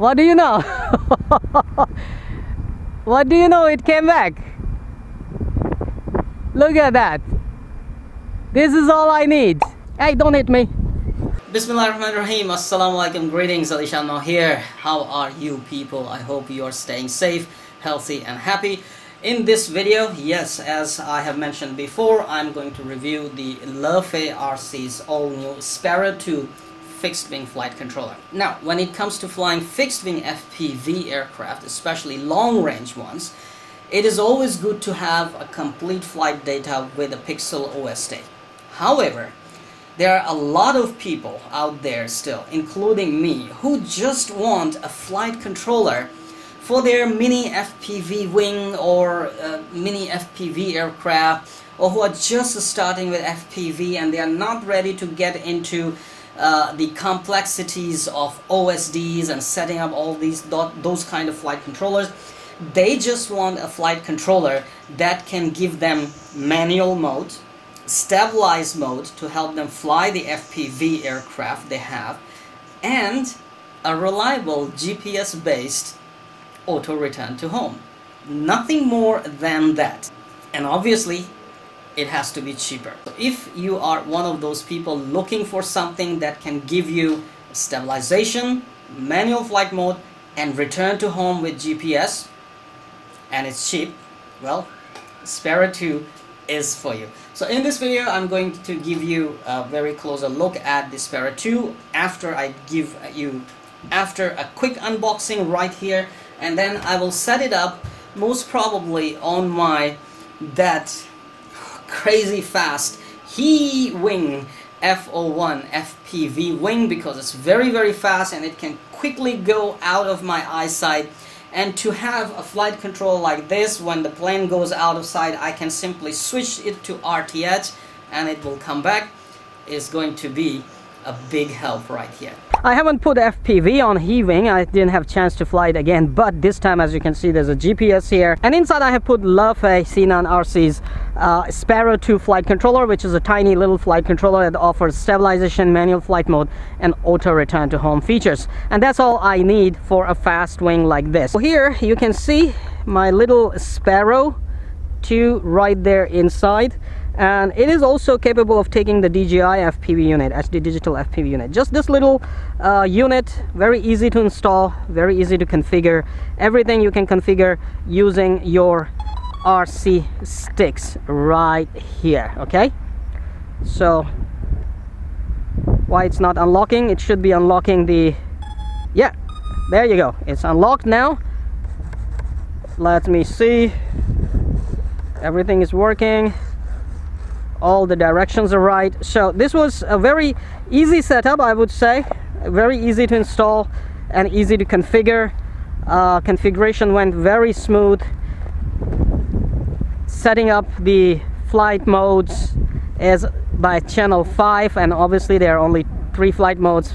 What do you know? What do you know? It came back. Look at that. This is all I need. Hey, don't hit me. Bismillahirrahmanirrahim. Assalamualaikum. Greetings. AliShanMao here. How are you people? I hope you are staying safe, healthy and happy. In this video, yes, as I have mentioned before, I'm going to review the Lefei RC's all-new Sparrow 2 fixed-wing flight controller. Now, when it comes to flying fixed-wing FPV aircraft, especially long-range ones, it is always good to have a complete flight data with a Pixel OSD. However, there are a lot of people out there still, including me, who just want a flight controller for their mini FPV wing or mini FPV aircraft, or who are just starting with FPV and they are not ready to get into the complexities of OSDs and setting up all these those kind of flight controllers. They just want a flight controller that can give them manual mode, stabilized mode to help them fly the FPV aircraft they have, and a reliable GPS based auto return to home. Nothing more than that. And obviously it has to be cheaper. So if you are one of those people looking for something that can give you stabilization, manual flight mode and return to home with GPS, and it's cheap, well, Sparrow 2 is for you. So in this video I'm going to give you a very closer look at the Sparrow 2 after a quick unboxing right here, and then I will set it up most probably on my that crazy fast He-wing F01 FPV wing, because it's very, very fast and it can quickly go out of my eyesight. And to have a flight control like this, when the plane goes out of sight, I can simply switch it to RTH and it will come back. It's going to be a big help right here. I haven't put FPV on He-wing. I didn't have chance to fly it again, but this time, as you can see, there's a GPS here, and inside I have put Lefei Sinan RC's Sparrow 2 flight controller, which is a tiny little flight controller that offers stabilization, manual flight mode and auto return to home features, and that's all I need for a fast wing like this. So here you can see my little Sparrow 2 right there inside, and it is also capable of taking the DJI FPV unit, HD digital FPV unit. Just this little unit, very easy to install, very easy to configure. Everything you can configure using your RC sticks right here. Okay, so why it's not unlocking? It should be unlocking the, yeah, there you go, it's unlocked now. Let me see, everything is working, all the directions are right. So this was a very easy setup, I would say, very easy to install and easy to configure. Configuration went very smooth. Setting up the flight modes is by channel 5, and obviously there are only 3 flight modes,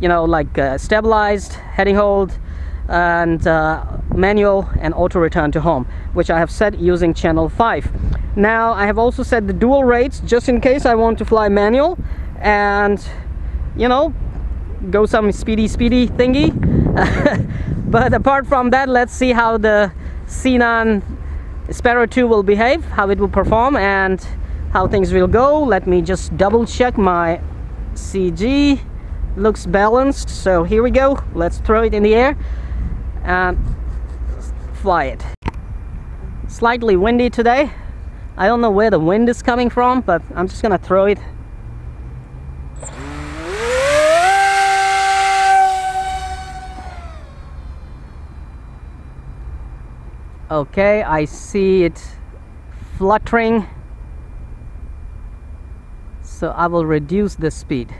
you know, like stabilized, heading hold and manual and auto return to home, which I have set using channel 5. Now I have also set the dual rates just in case I want to fly manual and, you know, go some speedy thingy. But apart from that, let's see how the Sinan Sparrow 2 will behave, how it will perform and how things will go. Let me just double check my CG. Looks balanced, so here we go. Let's throw it in the air and fly it. Slightly windy today. I don't know where the wind is coming from, but I'm just gonna throw it. Okay, I see it fluttering, so I will reduce the speed,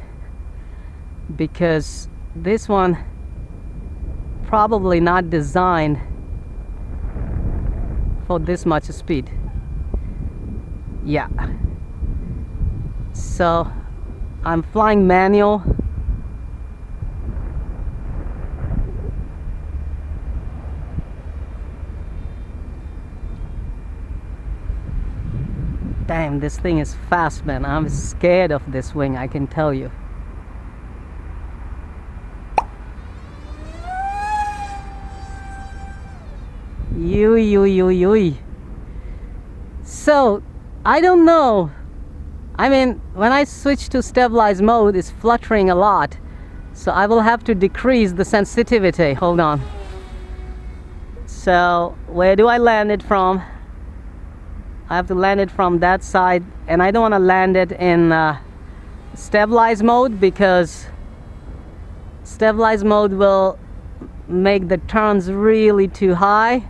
because this one probably not designed for this much speed. Yeah, so I'm flying manual, damn, this thing is fast, man. I'm scared of this wing, I can tell you. So I don't know, I mean, when I switch to stabilized mode, it's fluttering a lot, so I will have to decrease the sensitivity. Hold on. So where do I land it from? I have to land it from that side, and I don't want to land it in stabilized mode, because stabilized mode will make the turns really too high.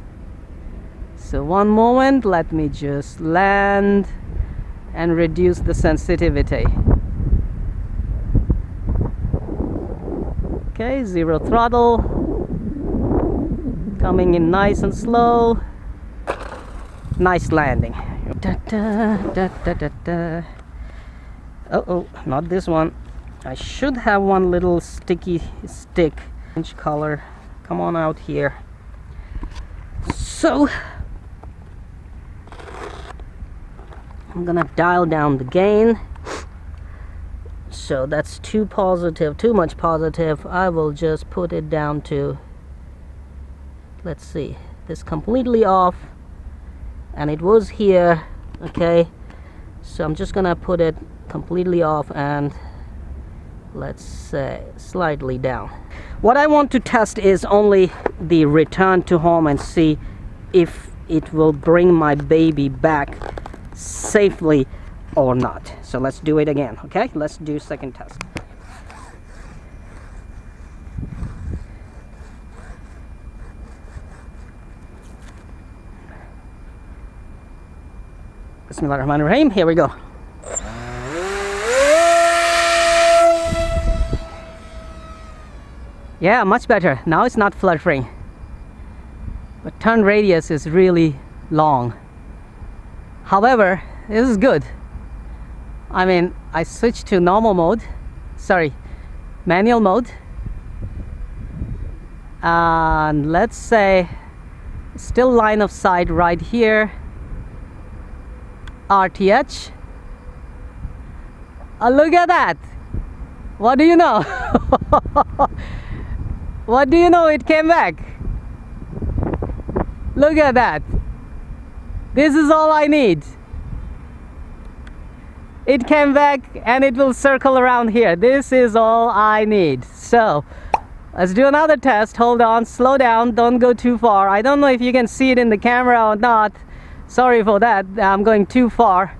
So one moment, let me just land and reduce the sensitivity. Okay, zero throttle, coming in nice and slow. Nice landing. Da, da, da, da, da, da. Uh-oh, not this one. I should have one little sticky stick. Orange color, come on out here. So I'm gonna dial down the gain. So that's too positive, too much positive. I will just put it down to, let's see, this completely off, and it was here. Okay, so I'm just gonna put it completely off and let's say slightly down. What I want to test is only the return to home and see if it will bring my baby back safely or not. So let's do it again. Okay, let's do second test. Bismillahirrahmanirrahim. Here we go. Yeah, much better. Now it's not fluttering. But turn radius is really long. However, this is good. I mean, I switched to normal mode, sorry, manual mode, and let's say still line of sight right here. RTH. Oh, look at that. What do you know? What do you know? It came back. Look at that. This is all I need. It came back and it will circle around here. This is all I need. So let's do another test. Hold on, slow down, don't go too far. I don't know if you can see it in the camera or not. Sorry for that, I'm going too far,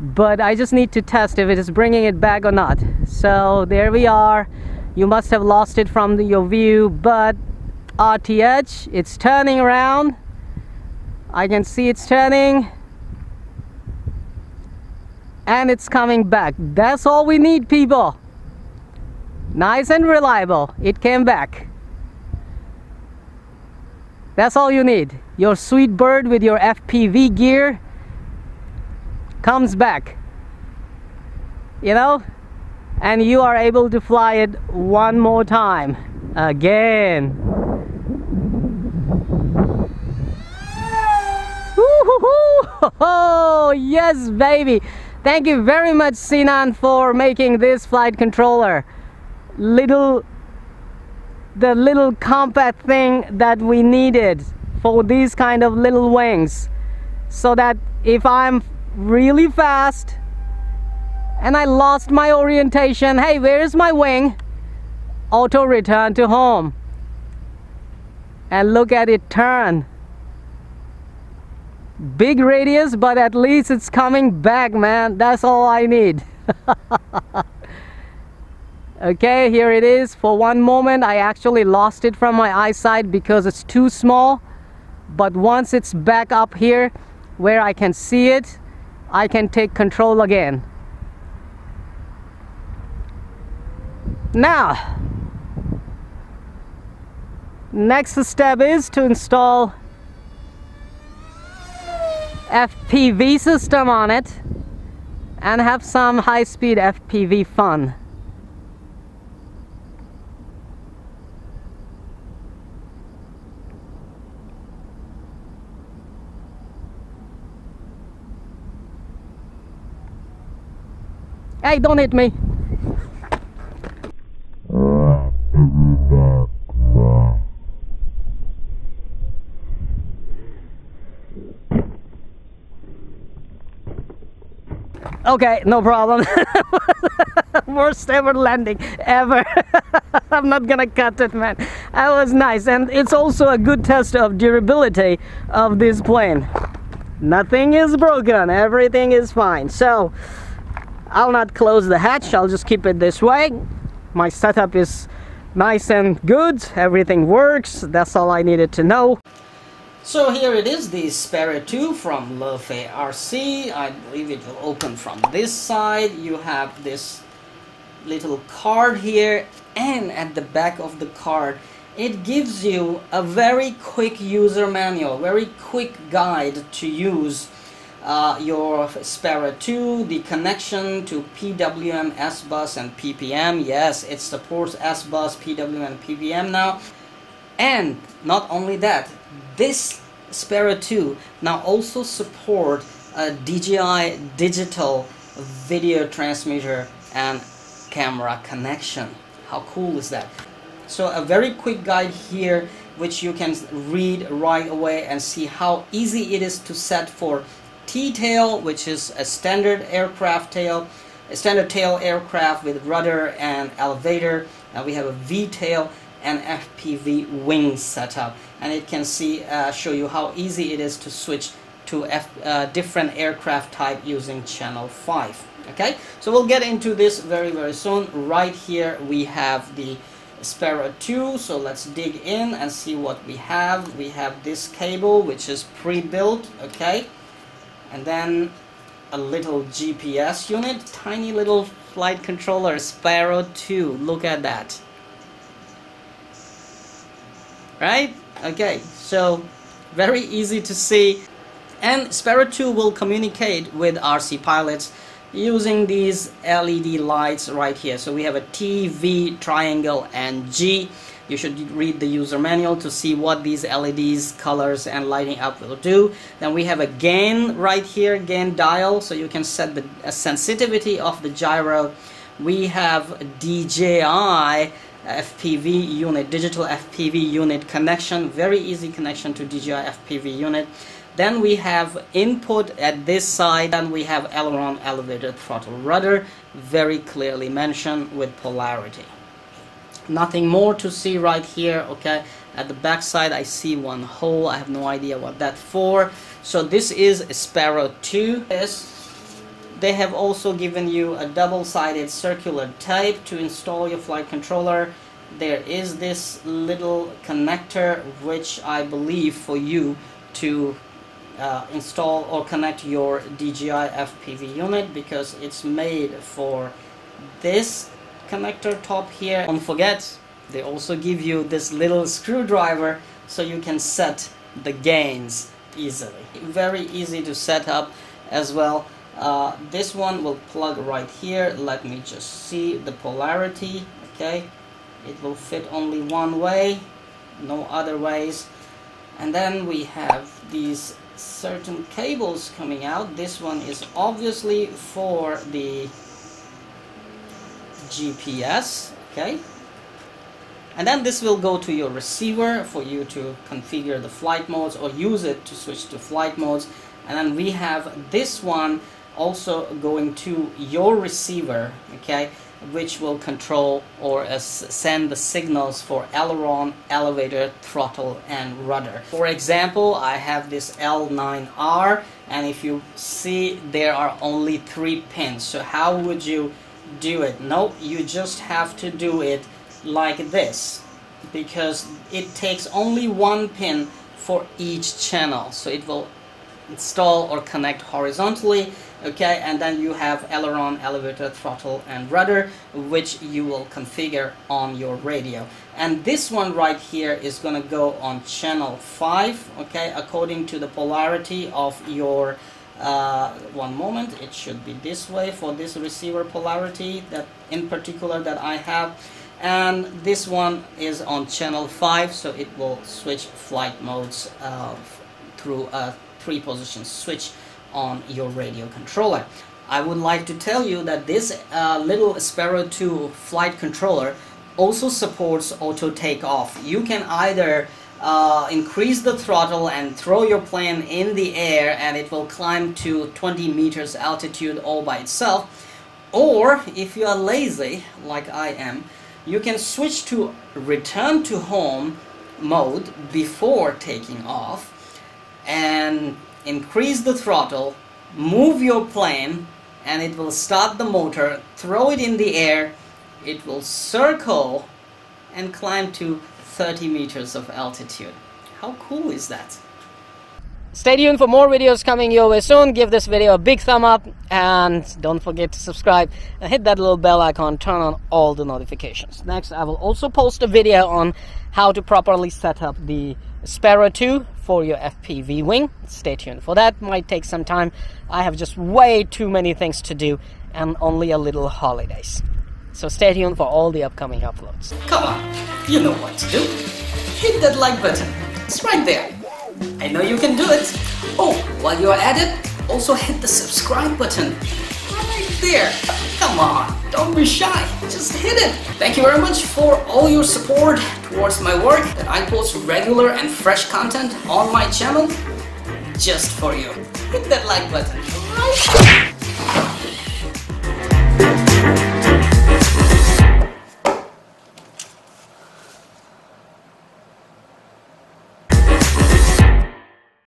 but I just need to test if it is bringing it back or not. So there we are. You must have lost it from your view, but RTH, it's turning around. I can see it's turning and it's coming back. That's all we need, people. Nice and reliable. It came back. That's all you need. Your sweet bird with your FPV gear comes back, you know, and you are able to fly it one more time again. Oh yes, baby. Thank you very much, Sinan, for making this flight controller, the little compact thing that we needed for these kind of little wings, so that if I'm really fast and I lost my orientation, hey, where's my wing? Auto return to home, and look at it turn. Big radius, but at least it's coming back, man. That's all I need. Okay, here it is. For one moment I actually lost it from my eyesight because it's too small, but once it's back up here where I can see it, I can take control again. Now next step is to install FPV system on it and have some high-speed FPV fun. Hey, don't hit me. Okay, no problem. Worst ever landing ever. I'm not gonna cut it, man. That was nice, and it's also a good test of durability of this plane. Nothing is broken, everything is fine. So I'll not close the hatch, I'll just keep it this way. My setup is nice and good, everything works, that's all I needed to know. So here it is, the Sparrow 2 from Lefei RC. I believe it will open from this side. You have this little card here, and at the back of the card it gives you a very quick user manual, very quick guide to use your Sparrow 2, the connection to PWM, SBus and PPM. Yes, it supports SBus, PWM and PPM now. And not only that, this Sparrow 2 now also supports a DJI digital video transmitter and camera connection. How cool is that? So a very quick guide here which you can read right away and see how easy it is to set for T-tail, which is a standard aircraft tail, a standard tail aircraft with rudder and elevator. Now we have a V-tail and FPV wing setup, and it can see show you how easy it is to switch to different aircraft type using channel 5. Okay, so we'll get into this very soon. Right here we have the Sparrow 2, so let's dig in and see what we have. We have this cable which is pre-built, okay, and then a little GPS unit, tiny little flight controller, Sparrow 2, look at that. Right? Okay, so very easy to see, and Sparrow 2 will communicate with RC pilots using these LED lights right here. So we have a T, V, triangle and G. You should read the user manual to see what these LEDs, colors and lighting up will do. Then we have a gain right here, gain dial, so you can set the sensitivity of the gyro. We have DJI FPV unit, digital FPV unit connection, very easy connection to DJI FPV unit. Then we have input at this side, and we have aileron, elevator, throttle, rudder, very clearly mentioned with polarity. Nothing more to see right here, okay. At the back side I see one hole, I have no idea what that's for. So this is Sparrow 2. They have also given you a double-sided circular tape to install your flight controller. There is this little connector which I believe for you to install or connect your DJI FPV unit, because it's made for this connector top here. Don't forget, they also give you this little screwdriver so you can set the gains easily. Very easy to set up as well. This one will plug right here. Let me just see the polarity. Okay, it will fit only one way, no other ways. And then we have these certain cables coming out. This one is obviously for the GPS, okay, and then this will go to your receiver for you to configure the flight modes or use it to switch to flight modes. And then we have this one also going to your receiver, okay, which will control or send the signals for aileron, elevator, throttle and rudder. For example, I have this L9R, and if you see, there are only 3 pins. So how would you do it? No, you just have to do it like this, because it takes only 1 pin for each channel, so it will install or connect horizontally, okay. And then you have aileron, elevator, throttle and rudder, which you will configure on your radio. And this one right here is gonna go on channel 5, okay, according to the polarity of your one moment, it should be this way for this receiver polarity that in particular that I have. And this one is on channel 5, so it will switch flight modes through a 3 position switch on your radio controller. I would like to tell you that this little Sparrow 2 flight controller also supports auto takeoff. You can either increase the throttle and throw your plane in the air, and it will climb to 20 meters altitude all by itself. Or if you are lazy like I am, you can switch to return to home mode before taking off and increase the throttle, move your plane, and it will start the motor, throw it in the air, it will circle and climb to 30 meters of altitude. How cool is that? Stay tuned for more videos coming your way soon. Give this video a big thumb up and don't forget to subscribe and hit that little bell icon. Turn on all the notifications. Next, I will also post a video on how to properly set up the Sparrow 2 for your FPV wing. Stay tuned for that. Might take some time. I have just way too many things to do and only a little holidays. So stay tuned for all the upcoming uploads. Come on, you know what to do. Hit that like button. It's right there. I know you can do it. Oh, while you're at it, also hit the subscribe button right there. Come on, don't be shy, just hit it. Thank you very much for all your support towards my work, that I post regular and fresh content on my channel just for you. Hit that like button.